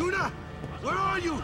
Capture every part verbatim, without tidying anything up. Yuna! Where are you?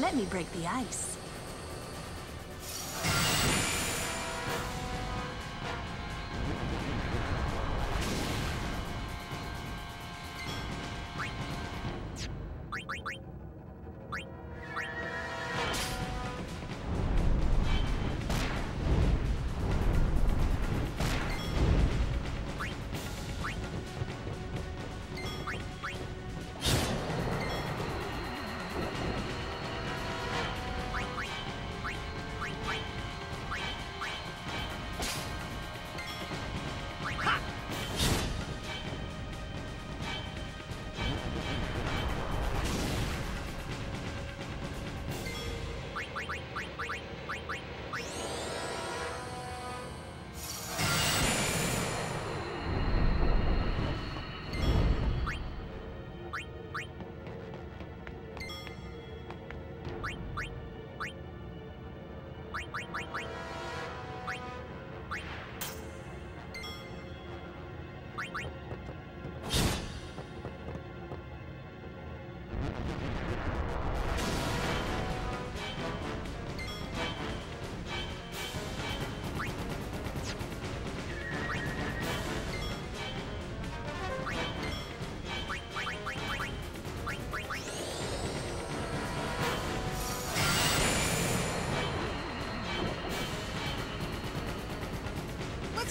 Let me break the ice.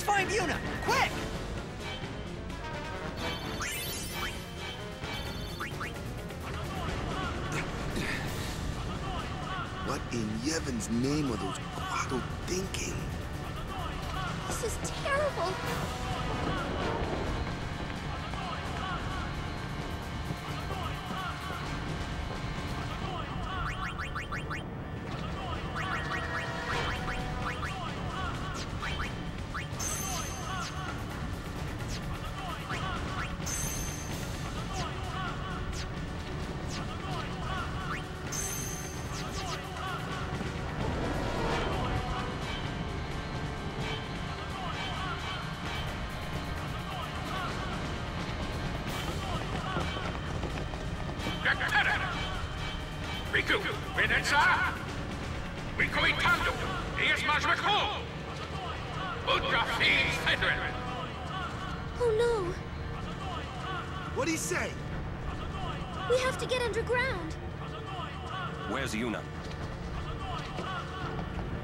Find Yuna! Quick! What in Yevon's name are those Guado thinking? This is terrible! Rikku, Renetsa! Rikku Itando! Here's Majmakul! Udra Fiends Fedrin! Oh no! What'd he say? We have to get underground! Where's Yuna?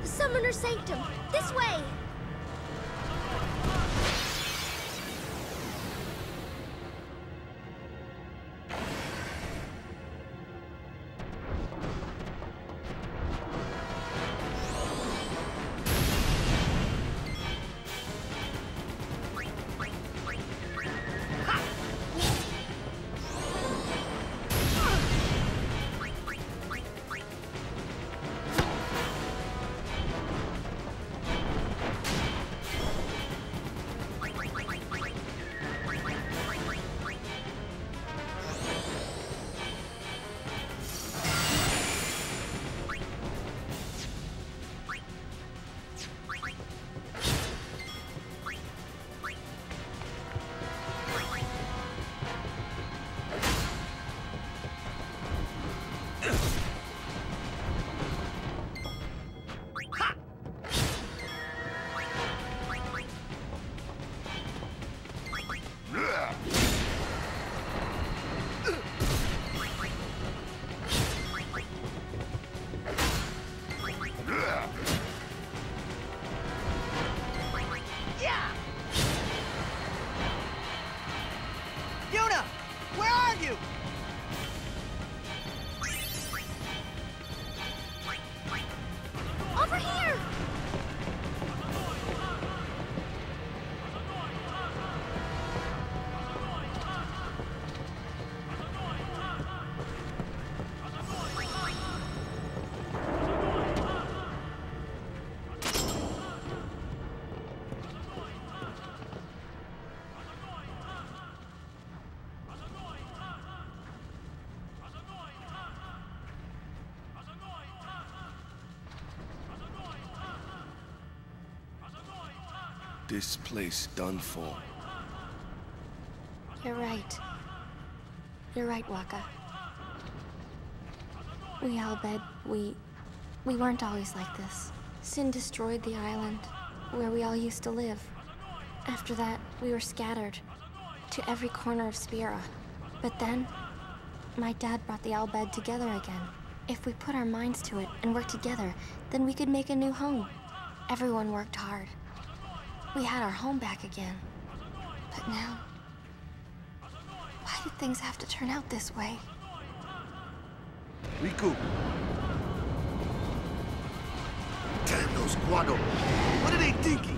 The Summoner Sanctum! This way! this place done for. You're right. You're right, Wakka. We Al Bhed, we... we weren't always like this. Sin destroyed the island, where we all used to live. After that, we were scattered to every corner of Spira. But then, my dad brought the Al Bhed together again. If we put our minds to it and worked together, then we could make a new home. Everyone worked hard. We had our home back again. But now... why did things have to turn out this way? Rikku! Damn those Guado! What are they thinking?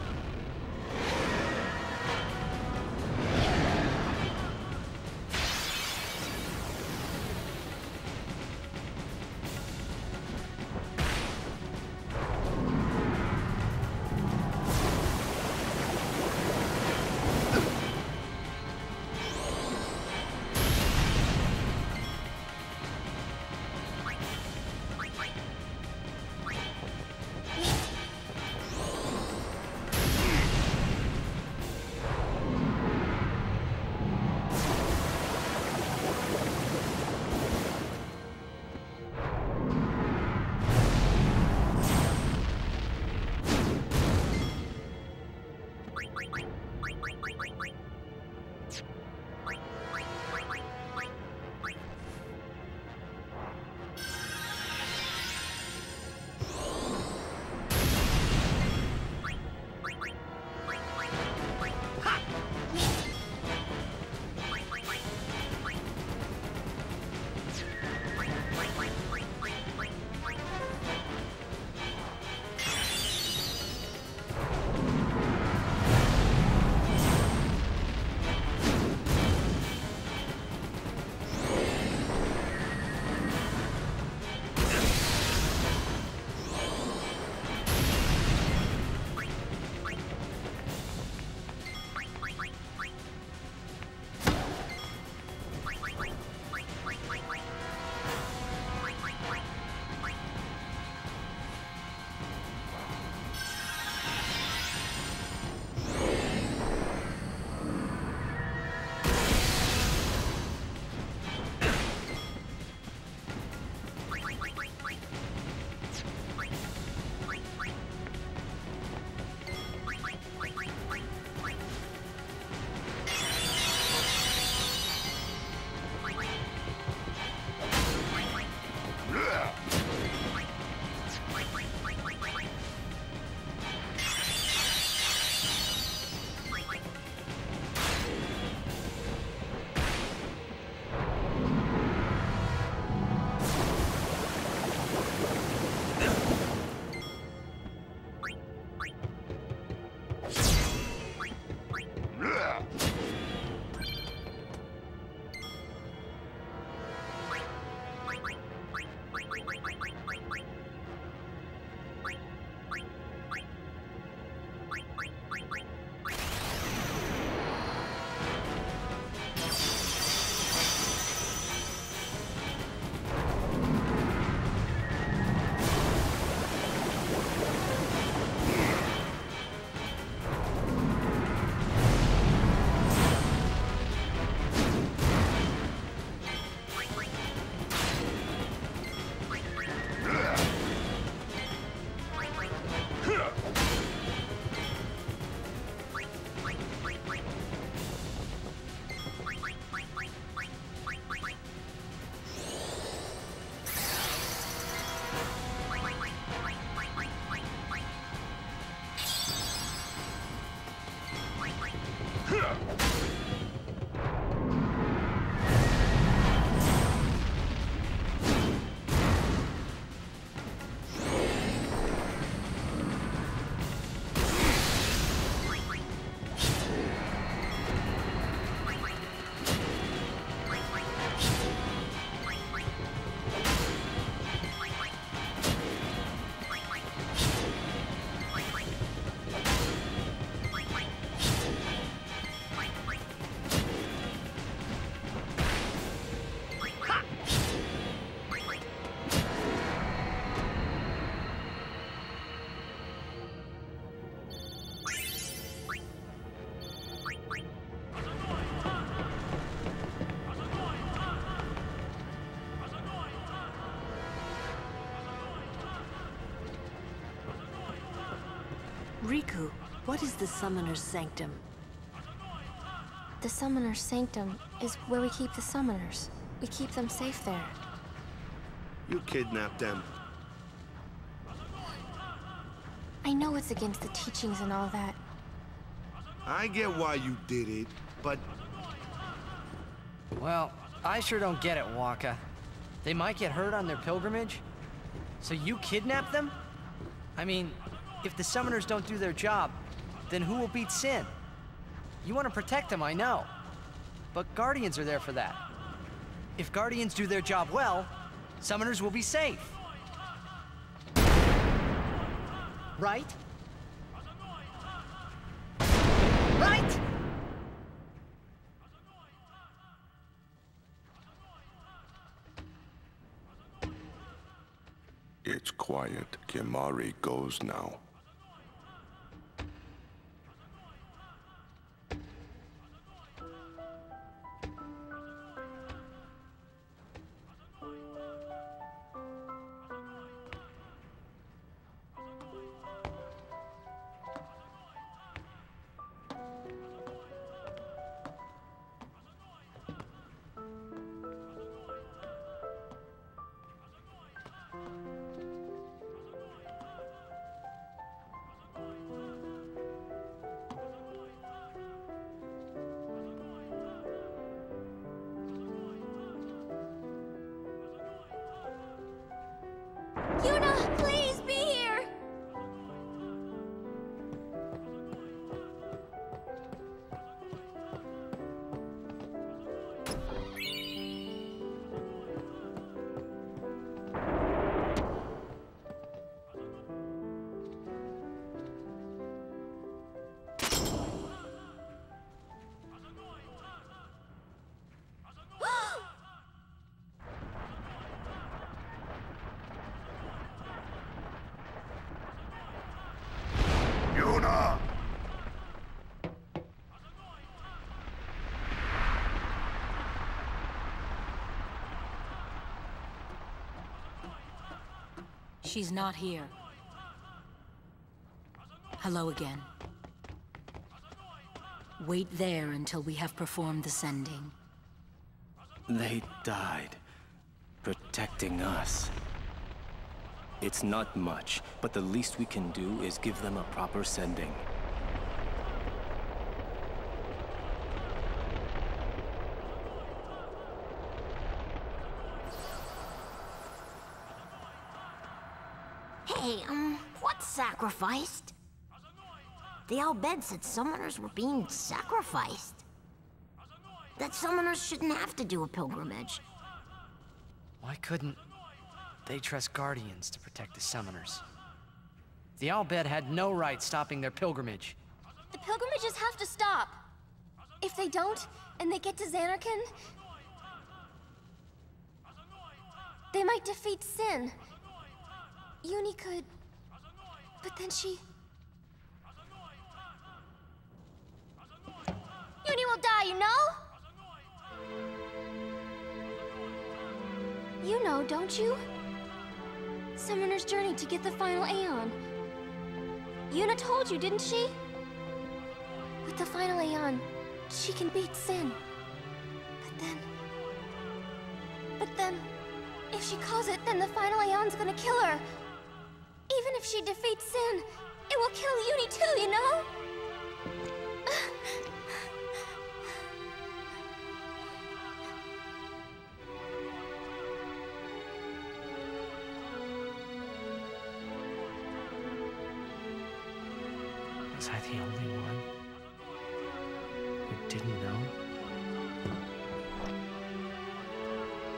Rikku, what is the Summoner Sanctum? The Summoner Sanctum is where we keep the Summoners. We keep them safe there. You kidnapped them. I know it's against the teachings and all that. I get why you did it, but... Well, I sure don't get it, Wakka. They might get hurt on their pilgrimage. So you kidnapped them? I mean, if the Summoners don't do their job, then who will beat Sin? You want to protect them, I know. But Guardians are there for that. If Guardians do their job well, Summoners will be safe. Right? Right? It's quiet. Kimahri goes now. Yuna, please be here! She's not here. Hello again. Wait there until we have performed the sending. They died, protecting us. It's not much, but the least we can do is give them a proper sending. Sacrificed? The Al Bhed said Summoners were being sacrificed. That Summoners shouldn't have to do a pilgrimage. Why couldn't they trust Guardians to protect the Summoners? The Al Bhed had no right stopping their pilgrimage. The pilgrimages have to stop. If they don't, and they get to Zanarkand, they might defeat Sin. Yuna could... But then she... Yuna will die, you know? You know, don't you? Summoner's journey to get the final Aeon. Yuna told you, didn't she? With the final Aeon, she can beat Sin. But then... But then... If she calls it, then the final Aeon's gonna kill her. Even if she defeats Sin, it will kill Yuna too, you know? Was I the only one who didn't know?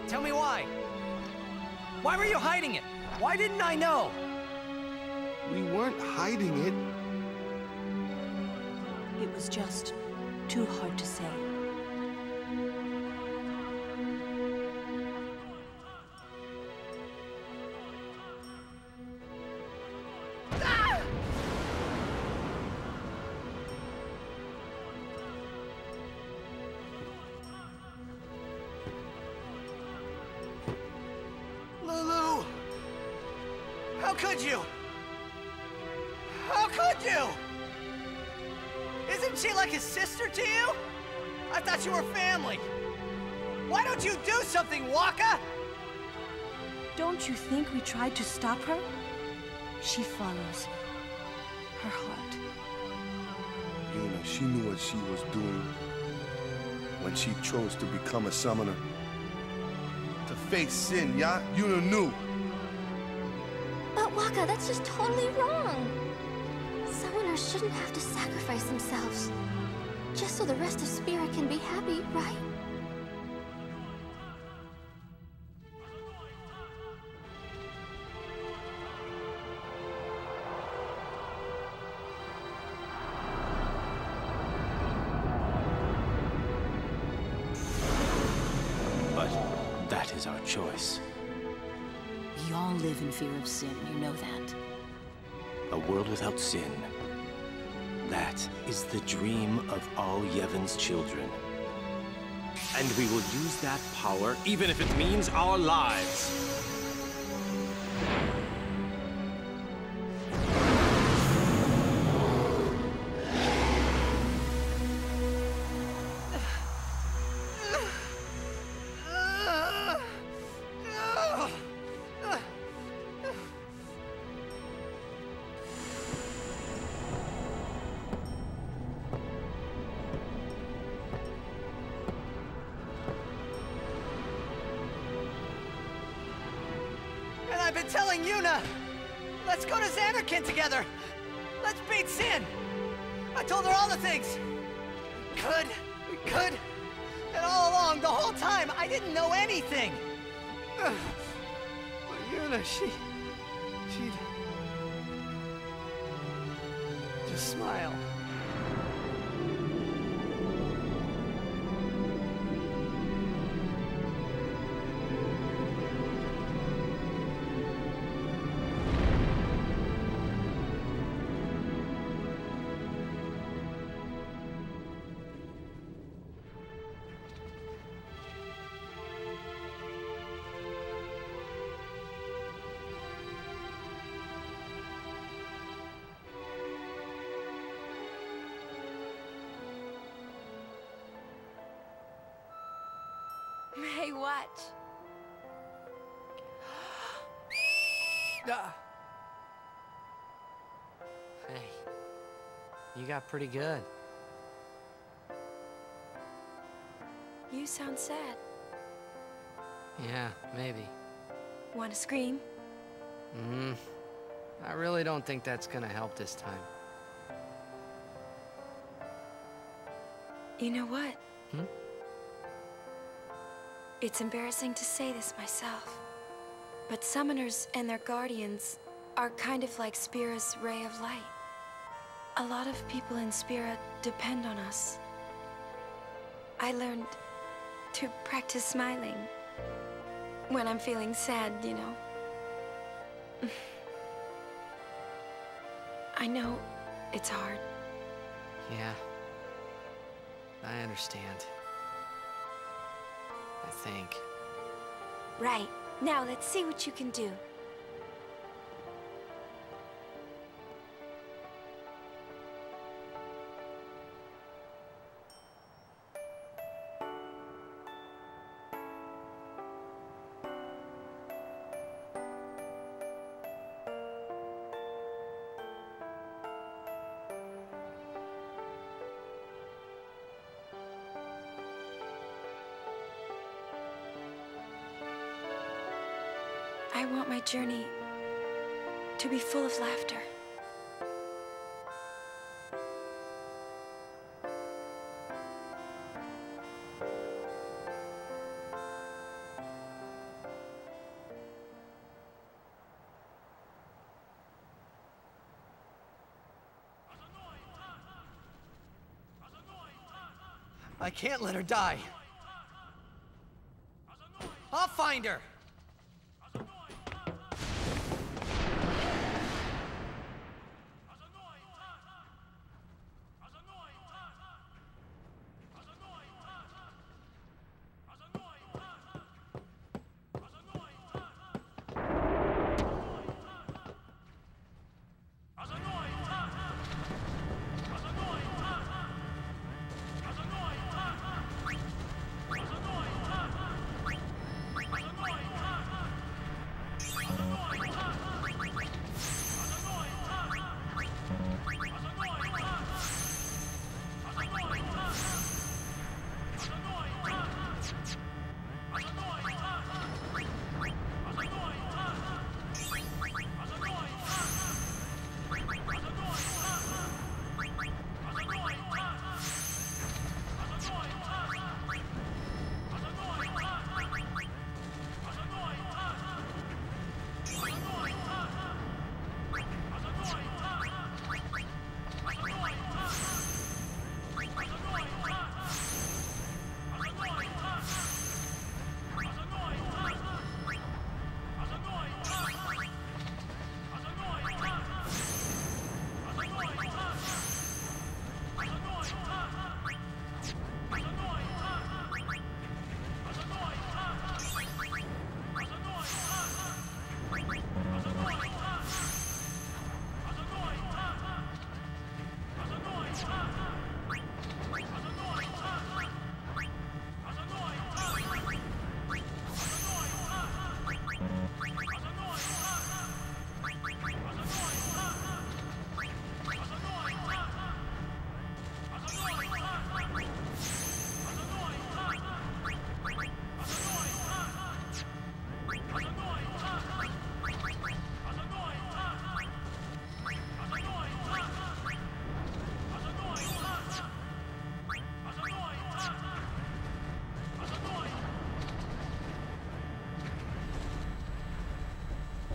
Tell me why! Why were you hiding it? Why didn't I know? We weren't hiding it. It was just too hard to say. Ah! Lulu! How could you? How could would you? Isn't she like his sister to you? I thought you were family. Why don't you do something, Wakka? Don't you think we tried to stop her? She follows her heart. Yuna, she knew what she was doing when she chose to become a summoner. To face Sin, yeah? Yuna knew. But Wakka, that's just totally wrong. Summoners shouldn't have to sacrifice themselves. Just so the rest of Spira can be happy, right? But that is our choice. We all live in fear of sin, you know that. A world without sin. That is the dream of all Yevon's children. And we will use that power, even if it means our lives. I've been telling Yuna, let's go to Zanarkand together. Let's beat Sin. I told her all the things. We could, we could. And all along, the whole time, I didn't know anything. But Yuna, she, she'd just smile. Hey, watch. Hey, you got pretty good. You sound sad. Yeah, maybe. Want to scream? Mm-hmm. I really don't think that's gonna help this time. You know what? Hmm? It's embarrassing to say this myself, but summoners and their guardians are kind of like Spira's ray of light. A lot of people in Spira depend on us. I learned to practice smiling when I'm feeling sad, you know. I know it's hard. Yeah, I understand. I think. Right. Now let's see what you can do. I want my journey to be full of laughter. I can't let her die. I'll find her.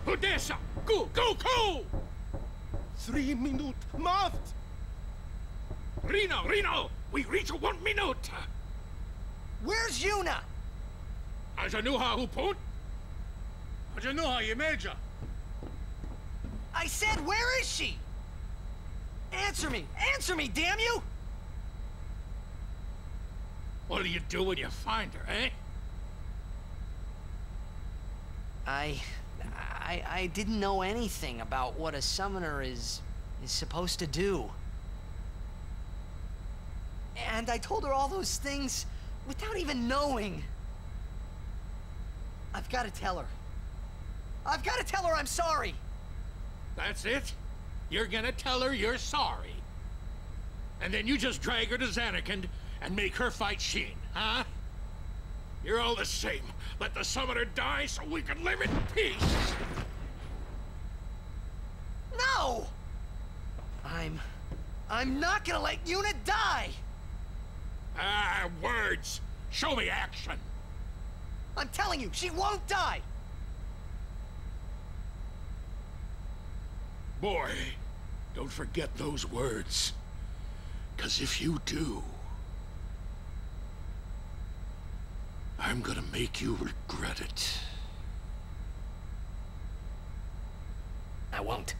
Odessa! Go, go, go! Three minutes left! Reno, Reno! We reach one minute! Where's Yuna? Ajanuha Hupon? Ajanuha Yemeja! I said, where is she? Answer me! Answer me, damn you! What'll you do when you find her, eh? I... I... I didn't know anything about what a summoner is... is supposed to do. And I told her all those things without even knowing. I've got to tell her. I've got to tell her I'm sorry! That's it? You're gonna tell her you're sorry. And then you just drag her to Zanarkand and make her fight Sheen, huh? You're all the same. Let the summoner die so we can live in peace! No! I'm... I'm not gonna let Yuna die! Ah, words! Show me action! I'm telling you, she won't die! Boy, don't forget those words. 'Cause if you do... I'm gonna make you regret it. I won't.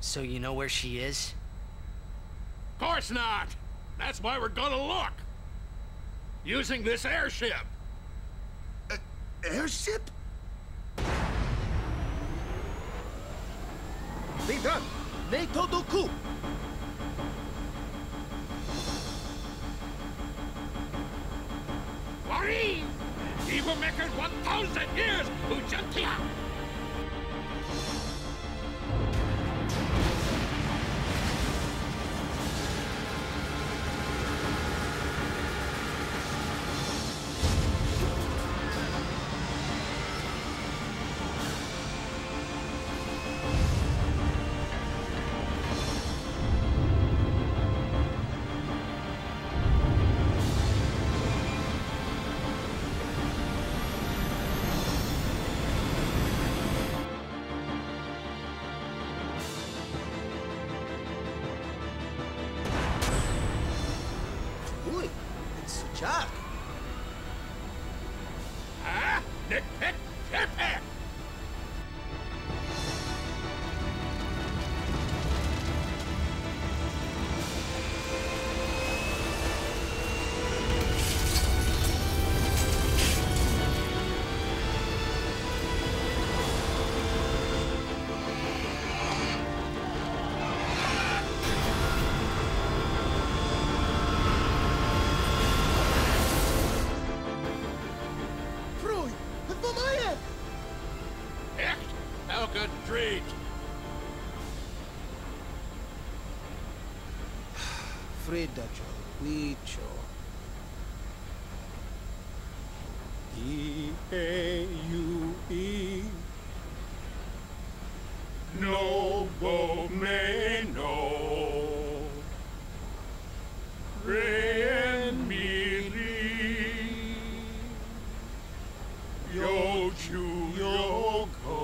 So you know where she is? Of course not! That's why we're gonna look! Using this airship! Uh, airship? Be done! Neito Doku! Wari! Evil makers one thousand years! Ujantia! Chuck! Ah! Nitpick! Nitpick! E A U E No bo me no Ren mi ri Yo chu yo go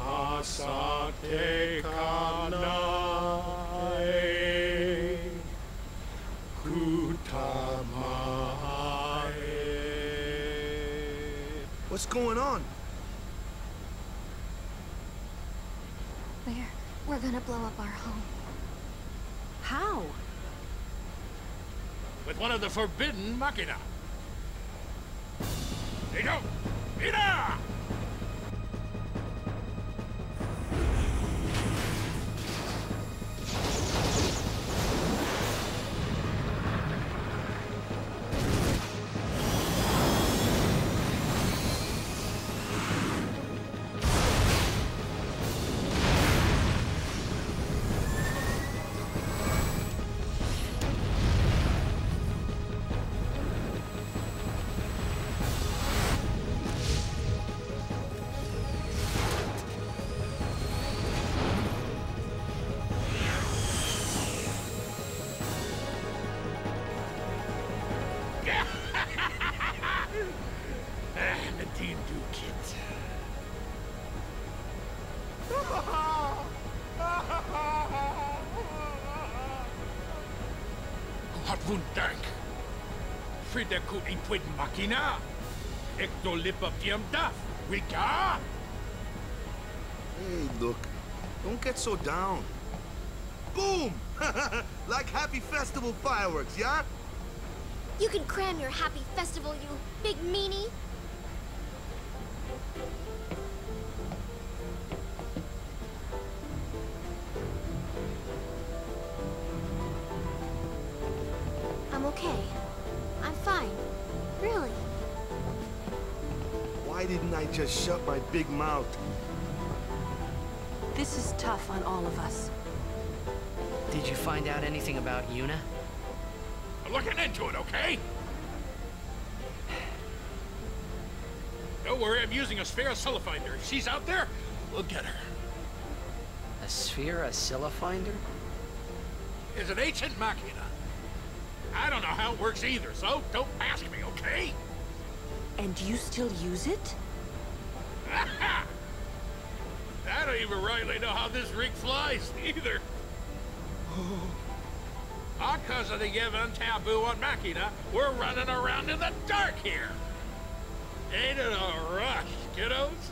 Asate kana What's going on? We're... we're gonna blow up our home. How? With one of the forbidden Makina. They don't! Ida! Duke it. Hat wund Dank. Friederku inquid Makina. Ecto lipa piam daf. Wicca. Hey, look. Don't get so down. Boom! Like happy festival fireworks, yeah? You can cram your happy festival, you big meanie. I'm okay. I'm fine. Really. Why didn't I just shut my big mouth? This is tough on all of us. Did you find out anything about Yuna? I'm looking into it, okay? Don't worry, I'm using a Sphere Oscillofinder. If she's out there, we'll get her. A Sphere Oscillofinder? It's an ancient Makina. I don't know how it works either, so don't ask me, okay? And you still use it? Aha! I don't even rightly know how this rig flies, either. Because of the Yevon taboo on Makina, we're running around in the dark here. Ain't it a rush, kiddos?